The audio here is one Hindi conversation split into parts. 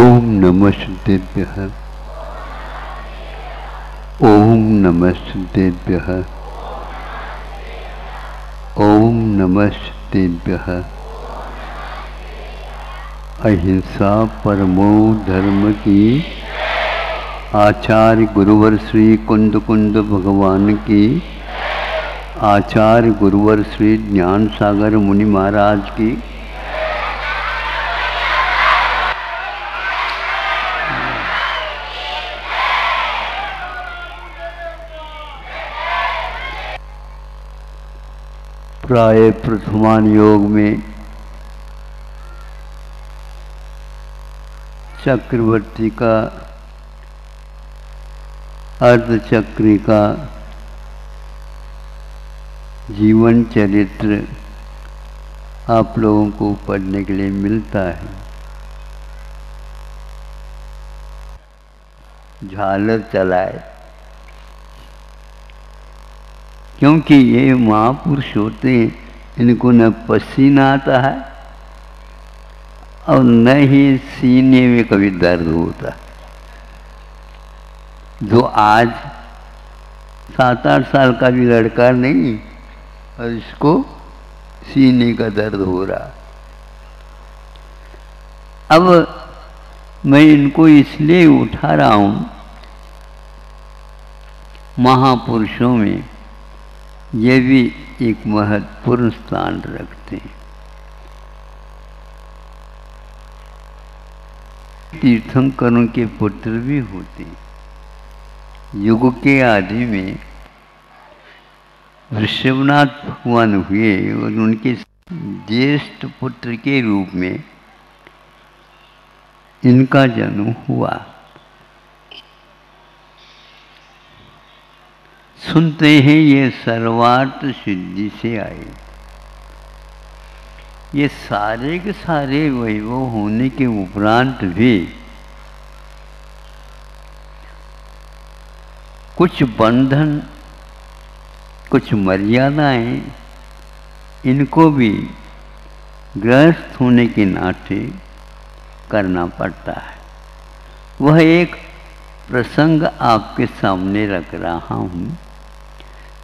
ओम नमः शांतिभ्यः ओम नमः शांतिभ्यः ओम नमः शांतिभ्यः। अहिंसा परमो धर्म की आचार्य गुरुवर श्री कुंद भगवान की, आचार्य गुरुवर श्री ज्ञान सागर मुनि महाराज की। प्राय प्रथमान योग में चक्रवर्ती का, अर्धचक्री का जीवन चरित्र आप लोगों को पढ़ने के लिए मिलता है। झालर चलाए, क्योंकि ये महापुरुष होते हैं, इनको न पसीना आता है और न ही सीने में कभी दर्द होता। जो आज 7-8 साल का भी लड़का नहीं और इसको सीने का दर्द हो रहा। अब मैं इनको इसलिए उठा रहा हूँ, महापुरुषों में ये भी एक महत्वपूर्ण स्थान रखते हैं। तीर्थंकरों के पुत्र भी होते हैं। युग के आदि में वृषभनाथ भगवान हुए और उनके ज्येष्ठ पुत्र के रूप में इनका जन्म हुआ। सुनते हैं ये सर्वार्थ सिद्धि से आए। ये सारे के सारे वैभव होने के उपरांत भी कुछ बंधन, कुछ मर्यादाएं इनको भी ग्रस्त होने के नाते करना पड़ता है। वह एक प्रसंग आपके सामने रख रहा हूँ,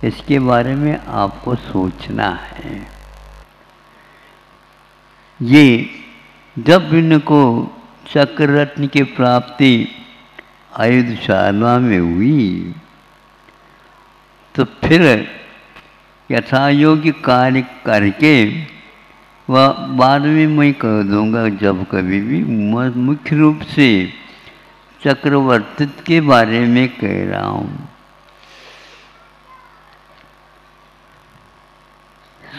इसके बारे में आपको सोचना है। ये जब इनको चक्र रत्न की प्राप्ति आयुधशाला में हुई तो फिर यथायोग्य कार्य करके, वह बाद में मैं कह दूँगा जब कभी भी, मुख्य रूप से चक्रवर्तित्व के बारे में कह रहा हूँ।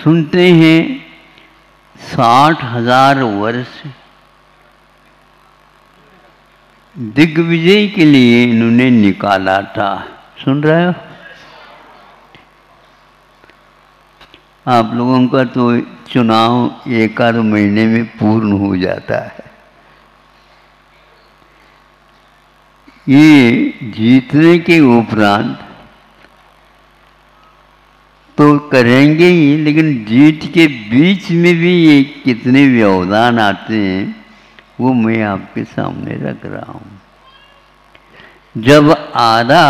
सुनते हैं 60,000 वर्ष दिग्विजय के लिए इन्होंने निकाला था। सुन रहे हो आप लोगों का तो चुनाव 1-2 महीने में पूर्ण हो जाता है। ये जीतने के उपरांत तो करेंगे ही, लेकिन जीत के बीच में भी ये कितने व्यवधान आते हैं वो मैं आपके सामने रख रहा हूँ। जब आधा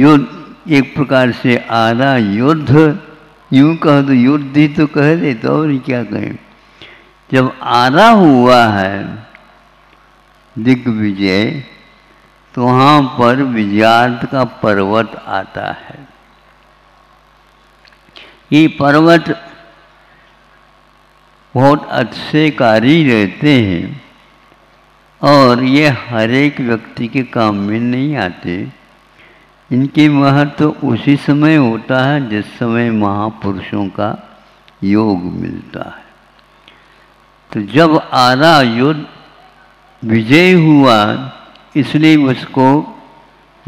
युद्ध, एक प्रकार से आधा युद्ध, यूँ कहो तो युद्ध ही तो कह दे तो और क्या कहें, जब आधा हुआ है दिग्विजय तो वहाँ पर विजयार्ध का पर्वत आता है। ये पर्वत बहुत अच्छे कारी रहते हैं और ये हर एक व्यक्ति के काम में नहीं आते। इनके महत्व तो उसी समय होता है जिस समय महापुरुषों का योग मिलता है। तो जब आधा युद्ध विजय हुआ, इसलिए उसको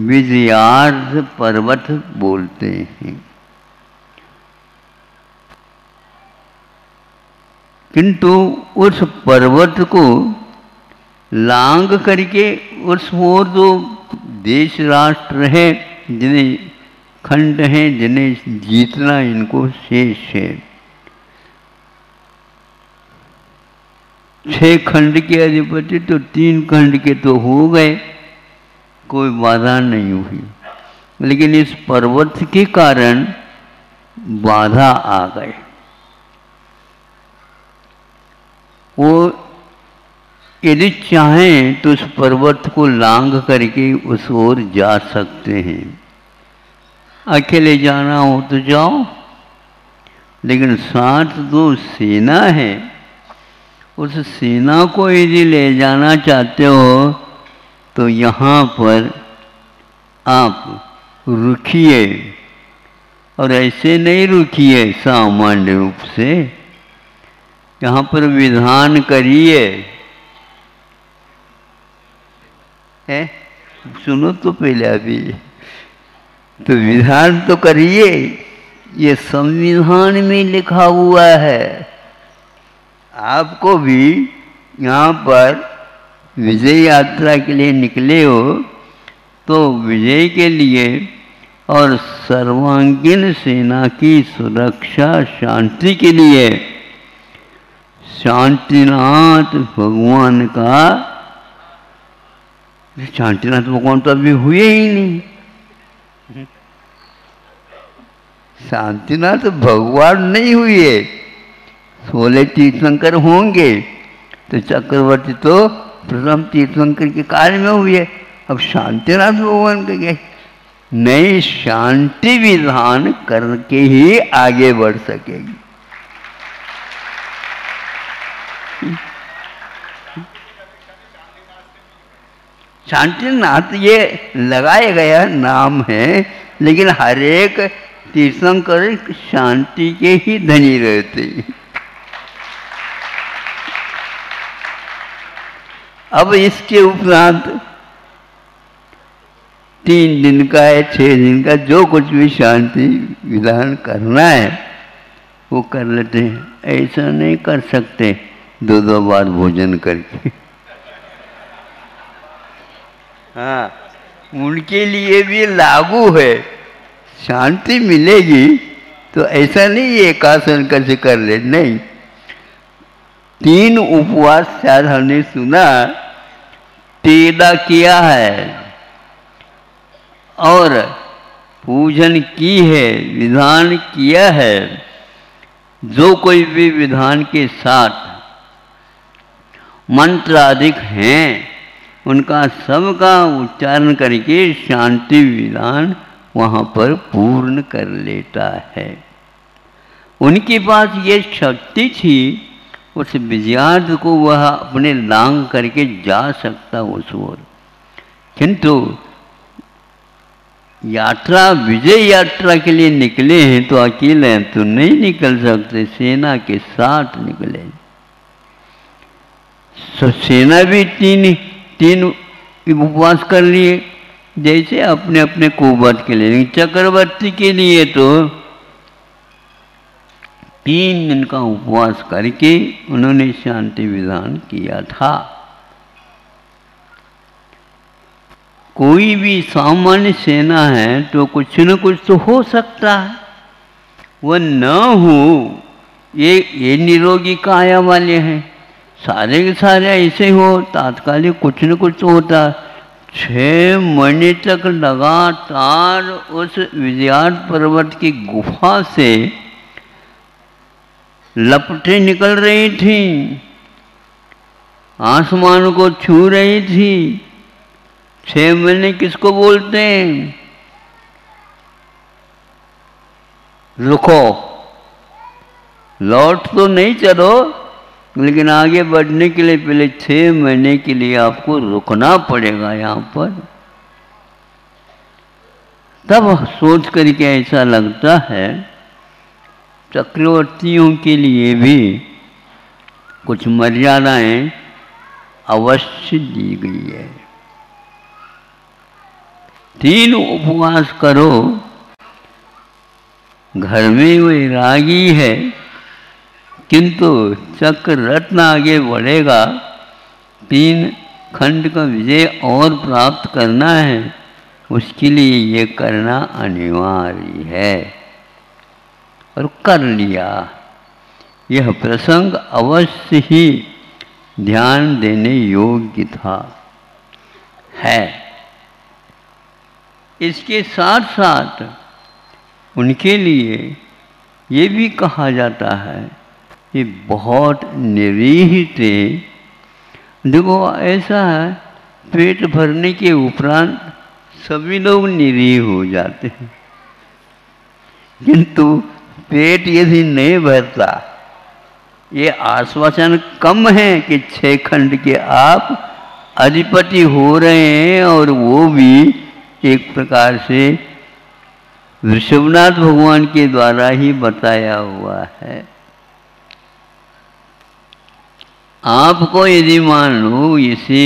विजयार्ध पर्वत बोलते हैं। किंतु उस पर्वत को लांग करके उस और जो देश राष्ट्र है, जिन्हें खंड हैं, जिन्हें जीतना इनको शेष है, छह खंड के अधिपति तो तीन खंड के तो हो गए, कोई बाधा नहीं हुई, लेकिन इस पर्वत के कारण बाधा आ गए। वो यदि चाहें तो उस पर्वत को लांघ करके उस ओर जा सकते हैं, अकेले जाना हो तो जाओ, लेकिन साथ जो सेना है उस सेना को यदि ले जाना चाहते हो तो यहाँ पर आप रुकिए, और ऐसे नहीं रुकिए सामान्य रूप से, यहाँ पर विधान करिए। है सुनो तो पहले, अभी तो विधान तो करिए, ये संविधान में लिखा हुआ है। आपको भी यहाँ पर विजय यात्रा के लिए निकले हो तो विजय के लिए और सर्वांगीण सेना की सुरक्षा शांति के लिए शांतिनाथ भगवान का, शांतिनाथ भगवान तो अभी हुए ही नहीं, शांतिनाथ भगवान नहीं हुए, सोलह तीर्थंकर होंगे, तो चक्रवर्ती तो प्रथम तीर्थंकर के काल में हुए, अब शांतिनाथ भगवान के गए नहीं। शांति विधान करके ही आगे बढ़ सकेगी। शांतिनाथ ये लगाया गया नाम है, लेकिन हर एक तीर्थंकर शांति के ही धनी रहते हैं। अब इसके उपरांत 3 दिन का है, 6 दिन का, जो कुछ भी शांति विधान करना है वो कर लेते हैं। ऐसा नहीं कर सकते 2-2 बार भोजन करके। हाँ, उनके लिए भी लागू है, शांति मिलेगी तो ऐसा नहीं एक आसन कैसे कर ले, नहीं, 3 उपवास शायद हमने सुना तेदा किया है और पूजन की है, विधान किया है। जो कोई भी विधान के साथ मंत्र अधिक हैं उनका सबका उच्चारण करके शांति विधान वहाँ पर पूर्ण कर लेता है। उनके पास ये शक्ति थी, उस विजयार्ध को वह अपने लांग करके जा सकता उस ओर, किंतु यात्रा विजय यात्रा के लिए निकले हैं तो अकेले हैं तो नहीं निकल सकते, सेना के साथ निकले। सेना भी 3-3 उपवास कर लिए, जैसे अपने अपने कुवत के लिए। चक्रवर्ती के लिए तो 3 दिन का उपवास करके उन्होंने शांति विधान किया था। कोई भी सामान्य सेना है तो कुछ न कुछ तो हो सकता है, वह न हो ये निरोगी काया वाले हैं, सारे के सारे ऐसे हो, तात्कालिक कुछ न कुछ तो होता है। 6 महीने तक लगातार उस विजयार्ध पर्वत की गुफा से लपटें निकल रही थी, आसमान को छू रही थी। 6 महीने किसको बोलते हैं? रुको, लौट तो नहीं चलो, लेकिन आगे बढ़ने के लिए पहले 6 महीने के लिए आपको रुकना पड़ेगा यहाँ पर। तब सोच करके ऐसा लगता है चक्रवर्तियों के लिए भी कुछ मर्यादाएं अवश्य दी गई है। 3 उपवास करो, घर में वैरागी है, किंतु चक्र रत्न आगे बढ़ेगा, 3 खंड का विजय और प्राप्त करना है, उसके लिए ये करना अनिवार्य है, और कर लिया। यह प्रसंग अवश्य ही ध्यान देने योग्य था है। इसके साथ साथ उनके लिए ये भी कहा जाता है कि बहुत निरीह थे। देखो ऐसा है, पेट भरने के उपरांत सभी लोग निरीह हो जाते हैं, किंतु पेट यदि नहीं भरता, ये आश्वासन कम है कि छः खंड के आप अधिपति हो रहे हैं। और वो भी एक प्रकार से विश्वनाथ भगवान के द्वारा ही बताया हुआ है। आपको यदि मान लो इसी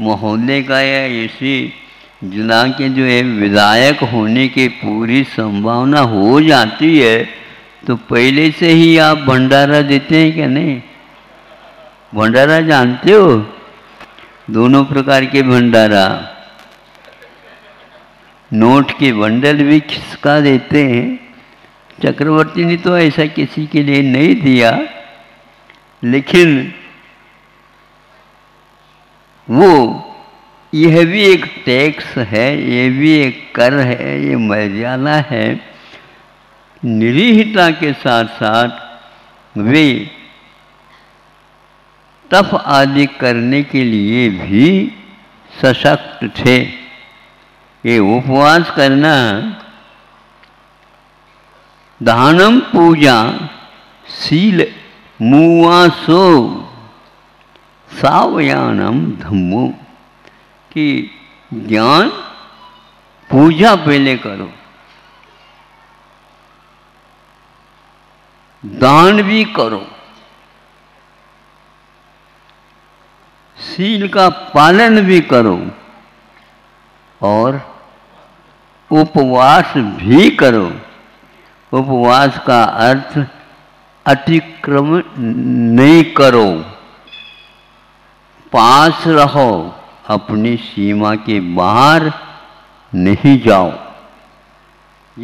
महोदय का या इसी जिला के जो है विधायक होने की पूरी संभावना हो जाती है, तो पहले से ही आप भंडारा देते हैं क्या? नहीं, भंडारा जानते हो? दोनों प्रकार के भंडारा, नोट के बंडल भी खिसका देते हैं। चक्रवर्ती ने तो ऐसा किसी के लिए नहीं दिया, लेकिन वो यह भी एक टैक्स है, ये भी एक कर है, ये मर्यादा है। निरीहता के साथ साथ वे तप आदि करने के लिए भी सशक्त थे। ये उपवास करना, दानम, पूजा, शील, मुवासो, सावयानम, धम्मो, कि ज्ञान पूजा पहले करो, दान भी करो, शील का पालन भी करो और उपवास भी करो। उपवास का अर्थ अतिक्रम नहीं करो, पास रहो, अपनी सीमा के बाहर नहीं जाओ।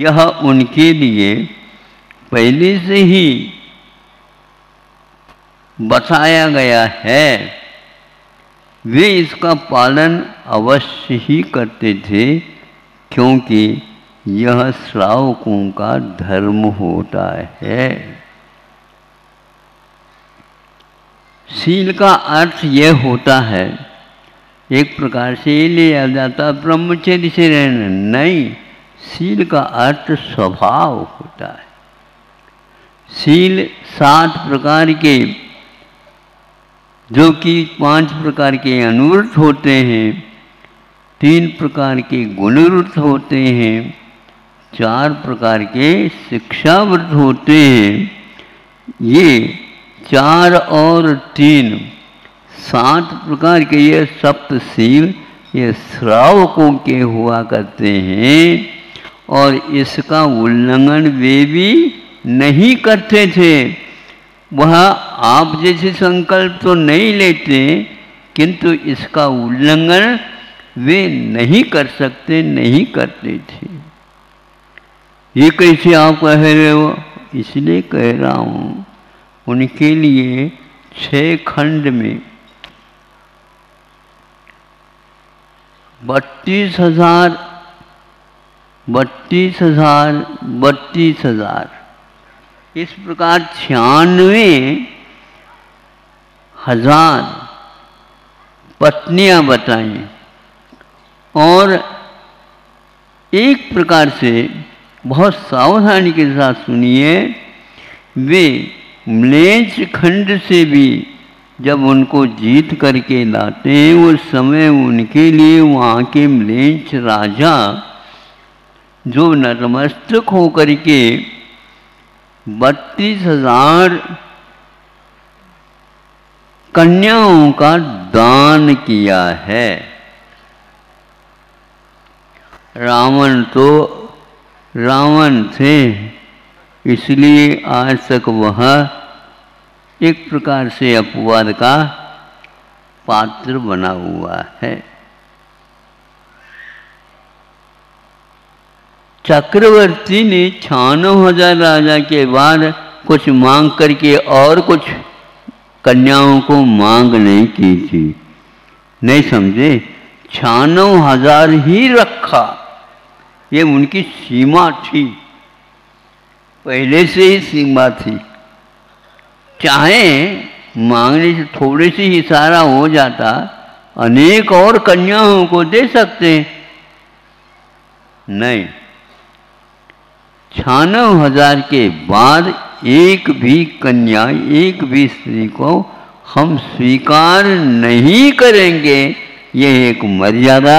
यह उनके लिए पहले से ही बताया गया है। वे इसका पालन अवश्य ही करते थे, क्योंकि यह श्रावकों का धर्म होता है। शील का अर्थ यह होता है, एक प्रकार से ये लिया जाता ब्रह्मचर्य से रहना नहीं। शील का अर्थ स्वभाव होता है। शील 7 प्रकार के, जो कि 5 प्रकार के अनुवृत्त होते हैं, 3 प्रकार के गुणवृत्त होते हैं, 4 प्रकार के शिक्षावृत्त होते हैं। ये 4 और 3 7 प्रकार के ये सप्तशील ये श्रावकों के हुआ करते हैं, और इसका उल्लंघन वे भी नहीं करते थे। वह आप जैसे संकल्प तो नहीं लेते, किंतु इसका उल्लंघन वे नहीं कर सकते, नहीं करते थे। ये कैसे आप कह रहे हो? इसलिए कह रहा हूँ, उनके लिए 6 खंड में 32,000 इस प्रकार 96,000 पत्नियां बताई। और एक प्रकार से बहुत सावधानी के साथ सुनिए, वे म्लेच्छ खंड से भी जब उनको जीत करके लाते हैं, उस समय उनके लिए वहाँ के म्लेच्छ राजा जो नतमस्तक होकर के 32,000 कन्याओं का दान किया है। रावण थे, इसलिए आज तक वह एक प्रकार से अपवाद का पात्र बना हुआ है। चक्रवर्ती ने 96,000 राजा के बाद कुछ मांग करके और कुछ कन्याओं को मांग नहीं की थी, नहीं समझे, 96,000 ही रखा, ये उनकी सीमा थी, पहले से ही सीमा थी। चाहे मांगने से थोड़े से ही सहारा हो जाता, अनेक और कन्याओं को दे सकते, नहीं, 96,000 के बाद एक भी कन्या, एक भी स्त्री को हम स्वीकार नहीं करेंगे, ये एक मर्यादा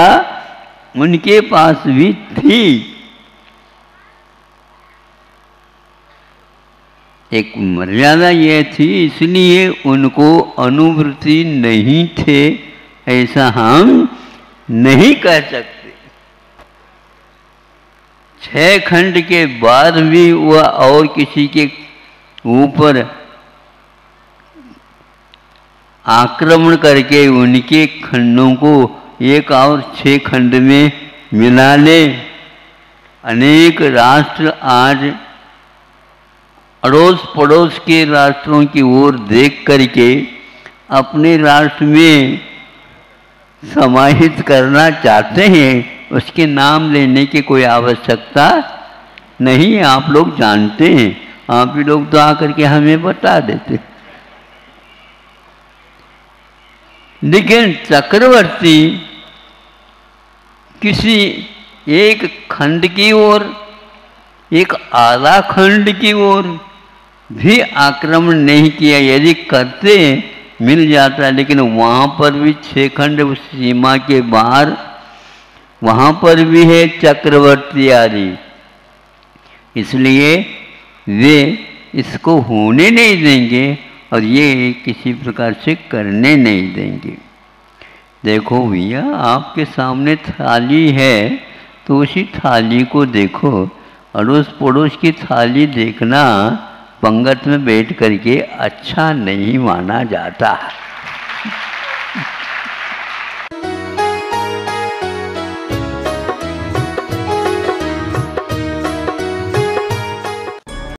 उनके पास भी थी। एक मर्यादा ये थी, इसलिए उनको अनुवृत्ति नहीं थे, ऐसा हम नहीं कह सकते। 6 खंड के बाद भी वह और किसी के ऊपर आक्रमण करके उनके खंडों को एक और 6 खंड में मिला ले। अनेक राष्ट्र आज अड़ोस पड़ोस के राष्ट्रों की ओर देख करके अपने राष्ट्र में समाहित करना चाहते हैं, उसके नाम लेने की कोई आवश्यकता नहीं, आप लोग जानते हैं, आप ही लोग तो आकर के हमें बता देते। लेकिन चक्रवर्ती किसी एक खंड की ओर, एक आधा खंड की ओर भी आक्रमण नहीं किया, यदि करते मिल जाता, लेकिन वहाँ पर भी 6 खंड उस सीमा के बाहर, वहाँ पर भी है चक्रवर्ती आदि, इसलिए वे इसको होने नहीं देंगे और ये किसी प्रकार से करने नहीं देंगे। देखो भैया, आपके सामने थाली है तो उसी थाली को देखो, अड़ोस पड़ोस की थाली देखना पंगत में बैठ करके अच्छा नहीं माना जाता।